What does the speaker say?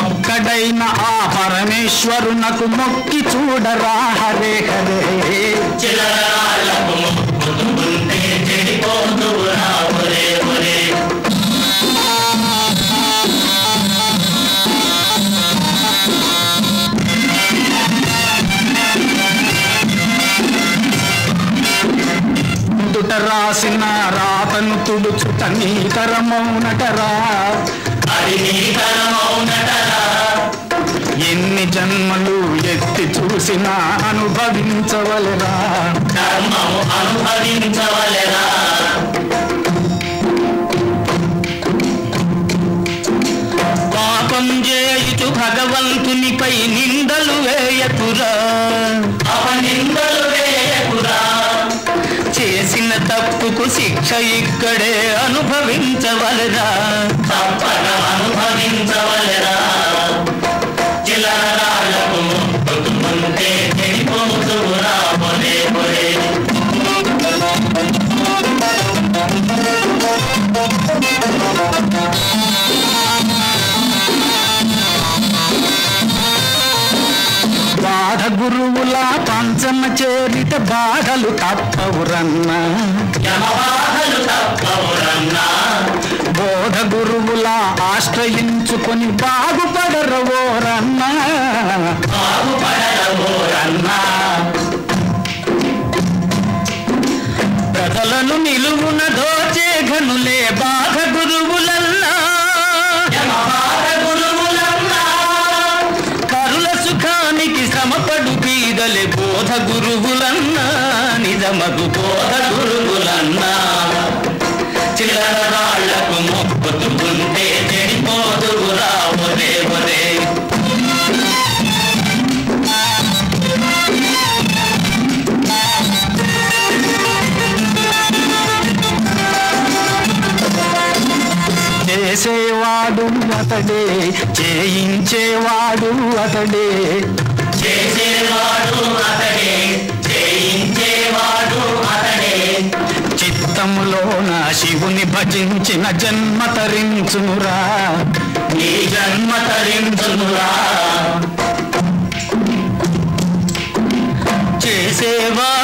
ఒక్కడైన ఆ పరమేశ్వరునకు మొక్కి చూడరా హరే హరే చిలరాలకు మొక్కుతుంటే చెడిపోదురా హరే హరే దుట రాసిన రాతను తుడుచుట నీ తరమౌనటరా ఎన్ని జన్మలు ఎత్తి చూసినా అనుభవించవలెరా ధర్మము అనుభవించవలెరా పాపం చేయుచు భగవంతునిపై నిందలు వేయకురా చేసిన తప్పుకు శిక్ష ఇక్కడే అనుభవించవలెరా తప్పక అనుభవించవలెరా బాధ గురువుల పంచమ చేరిట బాధలు తప్పవురన్నా బోధ గురువుల ఆశ్రయించుకొని బాగుపడరవోరన్నా ప్రజలను నిలువున దోచే ఘనులే బాధ గురువులన్నా కరుల సుఖానికి శ్రమపడు పీదలే బోధ గురువులన్నా నిజమగు బోధ గురువులన్నా చిలరాళ్లకు మొక్కుతుంటే చెడిపోదురా ఒరే ఒరే చేసేవాడు అతడే చేయించేవాడు అతడే చిత్తములోన శివుని భజించిన జన్మ తరించునురా నీ జన్మ తరించునురా చేసేవాడు